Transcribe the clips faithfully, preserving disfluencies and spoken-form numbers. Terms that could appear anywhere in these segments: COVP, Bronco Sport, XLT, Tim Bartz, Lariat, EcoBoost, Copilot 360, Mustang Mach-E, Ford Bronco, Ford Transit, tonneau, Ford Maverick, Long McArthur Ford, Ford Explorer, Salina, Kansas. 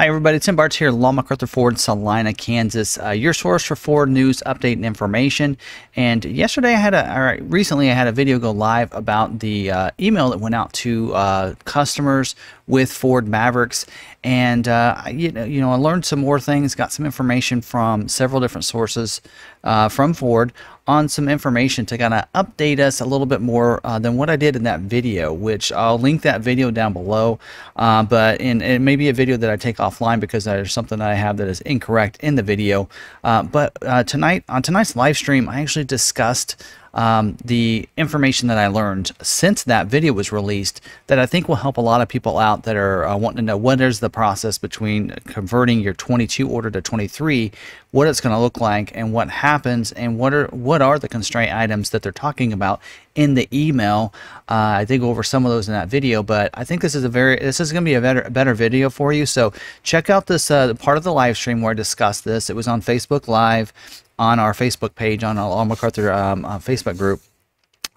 Hi everybody, Tim Bartz here, Long McArthur Ford, Salina, Kansas, uh, your source for Ford news, update, and information. And yesterday I had a, or recently I had a video go live about the uh, email that went out to uh, customers with Ford Mavericks. And, uh, you know, you know, I learned some more things, got some information from several different sources uh, from Ford on some information to kind of update us a little bit more uh, than what I did in that video, which I'll link that video down below. Uh, but in, it may be a video that I take off offline because there's something that I have that is incorrect in the video. Uh, but uh, tonight, on tonight's live stream, I actually discussed um, the information that I learned since that video was released that I think will help a lot of people out that are uh, wanting to know what is the process between converting your twenty-two order to twenty-three, what it's going to look like, and what happens, and what are what are the constraint items that they're talking about in the email. Uh, I did go over some of those in that video, but I think this is a very this is going to be a better a better video for you. So check out this uh, part of the live stream where I discussed this. It was on Facebook Live, on our Facebook page, on our Long McArthur um, uh, Facebook group.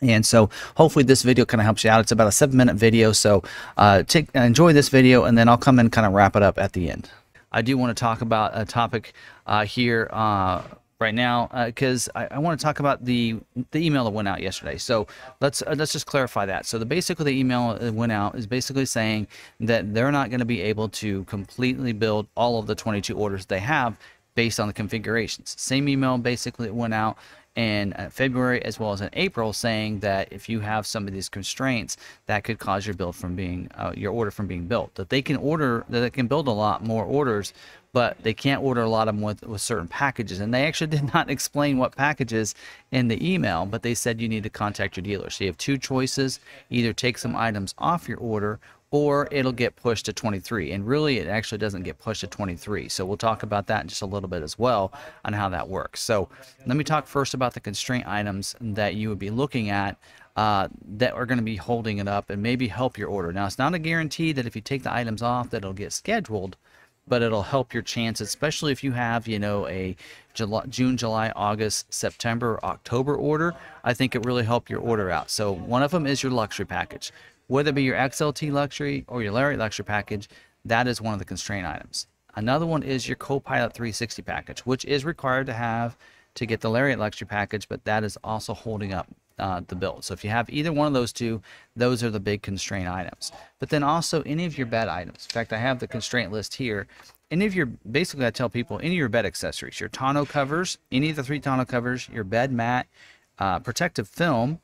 And so hopefully this video kind of helps you out. It's about a seven minute video, so uh, take, enjoy this video, and then I'll come and kind of wrap it up at the end. I do want to talk about a topic uh, here uh, right now because uh, I, I want to talk about the the email that went out yesterday. So let's uh, let's just clarify that. So the basically the email that went out is basically saying that they're not going to be able to completely build all of the twenty-two orders they have based on the configurations. Same email basically went out in February as well as in April, saying that if you have some of these constraints, that could cause your build from being uh, your order from being built. That they can order, that they can build a lot more orders, but they can't order a lot of them with, with certain packages. And they actually did not explain what packages in the email, but they said you need to contact your dealer. So you have two choices: either take some items off your order, or it'll get pushed to twenty-three. And really, it actually doesn't get pushed to twenty-three. So we'll talk about that in just a little bit as well on how that works. So let me talk first about the constraint items that you would be looking at uh, that are going to be holding it up and maybe help your order. Now, it's not a guarantee that if you take the items off that it'll get scheduled, but it'll help your chances, especially if you have, you know, a July, June, July, August, September, October order. I think it really helped your order out. So one of them is your luxury package. Whether it be your X L T luxury or your Lariat luxury package, that is one of the constraint items. Another one is your Copilot three sixty package, which is required to have to get the Lariat luxury package, but that is also holding up uh, the build. So if you have either one of those two, those are the big constraint items. But then also any of your bed items. In fact, I have the constraint list here. Any of your, basically I tell people, any of your bed accessories, your tonneau covers, any of the three tonneau covers, your bed mat, uh, protective film,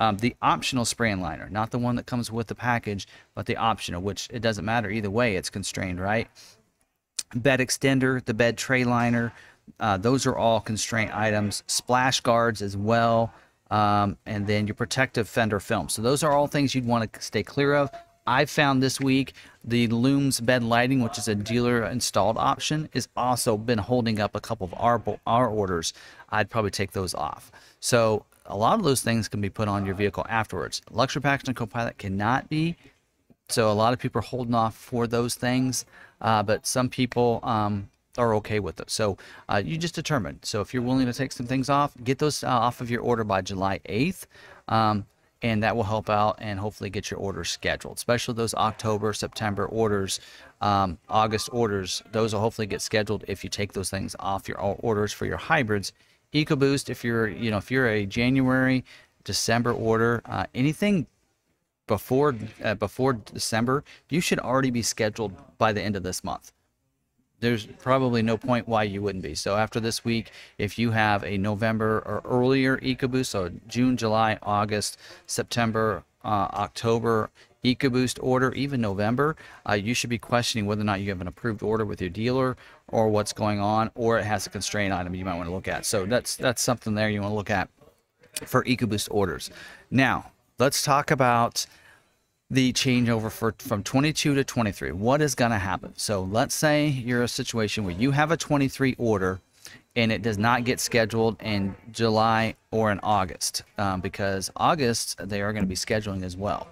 Um, the optional spray and liner, not the one that comes with the package, but the optional, which it doesn't matter either way, it's constrained, right? Bed extender, the bed tray liner, uh, those are all constraint items. Splash guards as well, um, and then your protective fender film. So those are all things you'd want to stay clear of. I found this week the Looms bed lighting, which is a dealer installed option, is also been holding up a couple of our, our orders. I'd probably take those off. So a lot of those things can be put on your vehicle afterwards. Luxury package and Copilot cannot be, so a lot of people are holding off for those things, uh, but some people um, are okay with them. So uh, you just determine. So if you're willing to take some things off, get those uh, off of your order by July eighth, um, and that will help out and hopefully get your order scheduled, especially those October, September orders, um, August orders. Those will hopefully get scheduled if you take those things off your orders for your hybrids. EcoBoost, if you're, you know, if you're a January, December order, uh, anything before uh, before December, you should already be scheduled by the end of this month. There's probably no point why you wouldn't be. So after this week, if you have a November or earlier EcoBoost, so June, July, August, September, uh, October EcoBoost order, even November, uh, you should be questioning whether or not you have an approved order with your dealer or what's going on, or it has a constraint item you might want to look at. So that's that's something there you want to look at for EcoBoost orders. Now, let's talk about the changeover for from twenty-two to twenty-three. What is going to happen? So let's say you're a situation where you have a twenty-three order and it does not get scheduled in July or in August, um, because August they are going to be scheduling as well.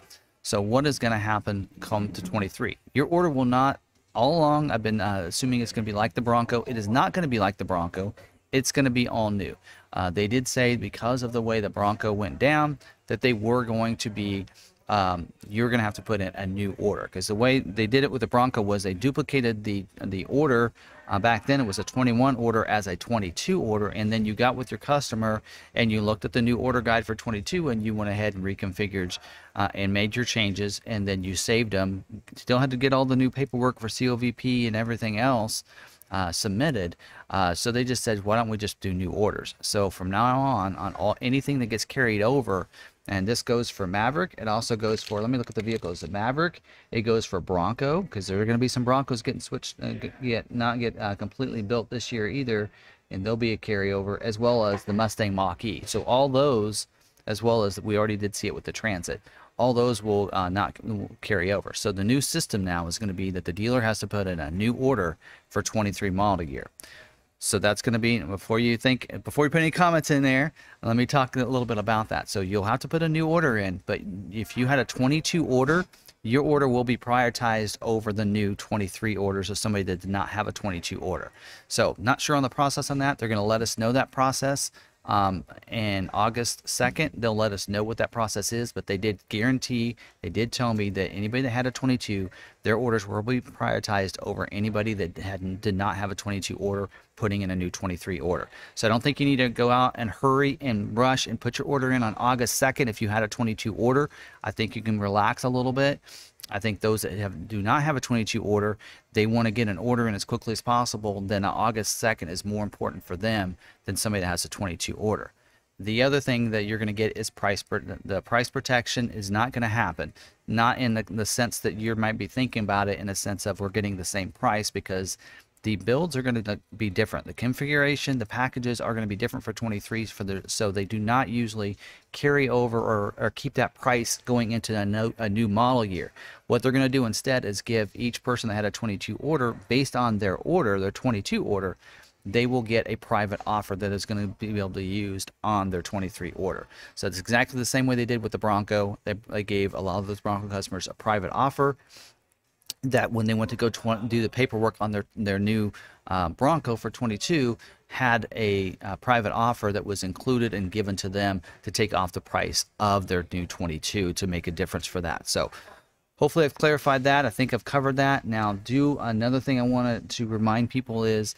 So what is going to happen come to twenty-three? Your order will not, all along I've been uh, assuming it's going to be like the Bronco. It is not going to be like the Bronco. It's going to be all new. Uh, they did say because of the way the Bronco went down that they were going to be um, you're going to have to put in a new order, because the way they did it with the Bronco was they duplicated the the order. Uh, back then it was a twenty-one order as a twenty-two order, and then you got with your customer and you looked at the new order guide for twenty-two and you went ahead and reconfigured uh, and made your changes, and then you saved them. Still had to get all the new paperwork for C O V P and everything else uh, submitted. Uh, so they just said, why don't we just do new orders? So from now on, on all anything that gets carried over, and this goes for Maverick. It also goes for, let me look at the vehicles. The Maverick, it goes for Bronco, because there are going to be some Broncos getting switched, uh, get, not get uh, completely built this year either, and there'll be a carryover, as well as the Mustang Mach-E. So all those, as well as we already did see it with the Transit, all those will uh, not will carry over. So the new system now is going to be that the dealer has to put in a new order for twenty-three model year. So that's going to be, before you think, before you put any comments in there, let me talk a little bit about that. So you'll have to put a new order in, but if you had a twenty-two order, your order will be prioritized over the new twenty-three orders of somebody that did not have a twenty-two order. So not sure on the process on that. They're going to let us know that process. Um, and August second, they'll let us know what that process is, but they did guarantee, they did tell me that anybody that had a twenty-two, their orders will be prioritized over anybody that had, did not have a twenty-two order, putting in a new twenty-three order. So I don't think you need to go out and hurry and rush and put your order in on August second if you had a twenty-two order. I think you can relax a little bit. I think those that have, do not have a twenty-two order, they want to get an order in as quickly as possible. Then August second is more important for them than somebody that has a twenty-two order. The other thing that you're going to get is price. The price protection is not going to happen. Not in the, the sense that you might be thinking about it, in a sense of we're getting the same price, because the builds are going to be different. The configuration, the packages are going to be different for twenty-threes. For the, so they do not usually carry over or, or keep that price going into a, no, a new model year. What they're going to do instead is give each person that had a twenty-two order, based on their order, their twenty-two order, they will get a private offer that is going to be able to be used on their twenty-three order. So it's exactly the same way they did with the Bronco. They, they gave a lot of those Bronco customers a private offer that when they went to go to do the paperwork on their, their new uh, Bronco for twenty-two, had a uh, private offer that was included and given to them to take off the price of their new twenty-two to make a difference for that. So hopefully I've clarified that. I think I've covered that. Now, do another thing I wanted to remind people is,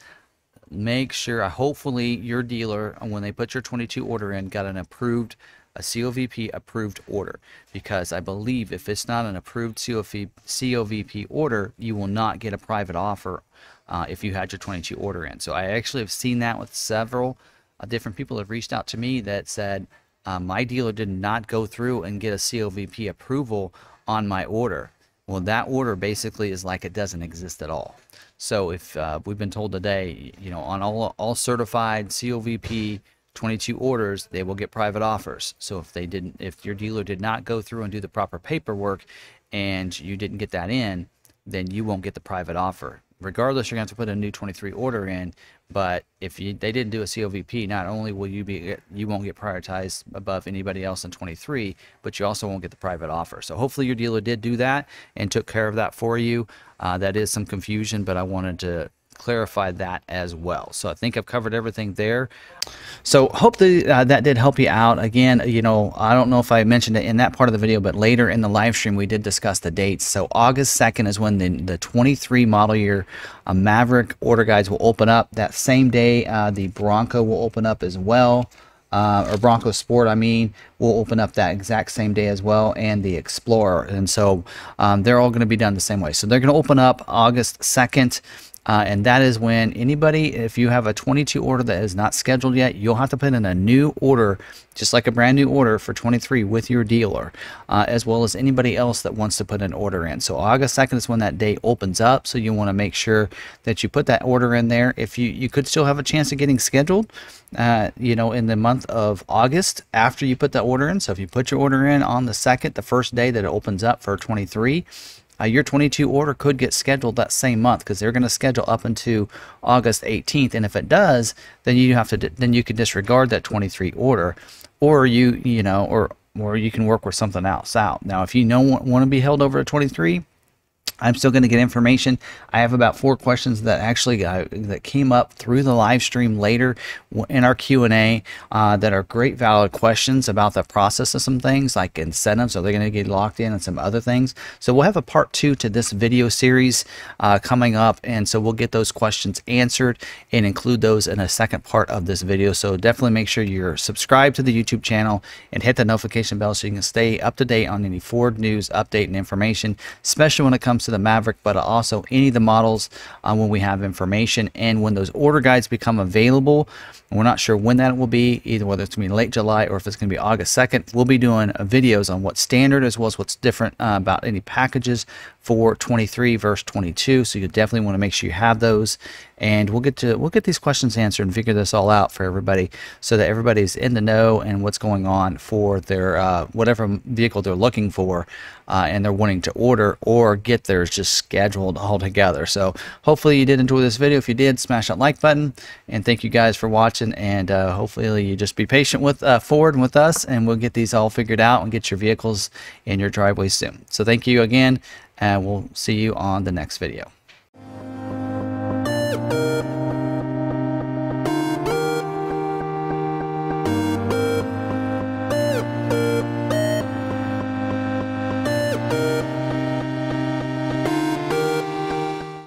make sure, uh, hopefully your dealer, when they put your twenty-two order in, got an approved, a C O V P approved order, because I believe if it's not an approved C O V P order, you will not get a private offer uh, if you had your twenty-two order in. So I actually have seen that with several uh, different people that have reached out to me that said, uh, my dealer did not go through and get a C O V P approval on my order. Well, that order basically is like it doesn't exist at all. So if uh, we've been told today, you know, on all, all certified C O V P twenty-two orders, they will get private offers. So if they didn't, if your dealer did not go through and do the proper paperwork and you didn't get that in, then you won't get the private offer. Regardless, you're going to have to put a new twenty-three order in, but if you, they didn't do a C O V P, not only will you be, you won't get prioritized above anybody else in twenty-three, but you also won't get the private offer. So hopefully your dealer did do that and took care of that for you. Uh, that is some confusion, but I wanted to clarify that as well. So I think I've covered everything there. So hopefully uh, that did help you out. Again, you know, I don't know if I mentioned it in that part of the video, but later in the live stream we did discuss the dates. So August second is when the, the twenty-three model year uh, Maverick order guides will open up. That same day uh, the Bronco will open up as well, uh, or Bronco Sport, I mean, will open up that exact same day as well, and the Explorer. And so um, they're all going to be done the same way. So they're going to open up August second. Uh, and that is when anybody, if you have a twenty-two order that is not scheduled yet, you'll have to put in a new order, just like a brand new order for twenty-three with your dealer, uh, as well as anybody else that wants to put an order in. So August second is when that day opens up. So you want to make sure that you put that order in there. If you, you could still have a chance of getting scheduled, uh, you know, in the month of August after you put that order in. So if you put your order in on the second, the first day that it opens up for twenty-three, Uh, your twenty-two order could get scheduled that same month, because they're going to schedule up into August eighteenth, and if it does, then you have to then you can disregard that twenty-three order, or you you know or or you can work with something else out. Now, if you don't want, want to be held over to twenty-three, I'm still going to get information. I have about four questions that actually got, that came up through the live stream later in our Q and A uh, that are great valid questions about the process of some things like incentives. Are they going to get locked in and some other things? So we'll have a part two to this video series uh, coming up, and so we'll get those questions answered and include those in a second part of this video. So definitely make sure you're subscribed to the YouTube channel and hit the notification bell so you can stay up to date on any Ford news, update, and information, especially when it comes to the Maverick, but also any of the models uh, when we have information and when those order guides become available. We're not sure when that will be, either whether it's going to be late July or if it's going to be August second. We'll be doing uh, videos on what's standard as well as what's different uh, about any packages for twenty-three versus twenty-two. So you definitely want to make sure you have those, and we'll get to we'll get these questions answered and figure this all out for everybody so that everybody's in the know and what's going on for their uh, whatever vehicle they're looking for uh, and they're wanting to order or get their is just scheduled all together. So hopefully you did enjoy this video. If you did, smash that like button, and thank you guys for watching, and uh, hopefully you just be patient with uh, Ford and with us, and we'll get these all figured out and get your vehicles in your driveway soon. So thank you again, and we'll see you on the next video.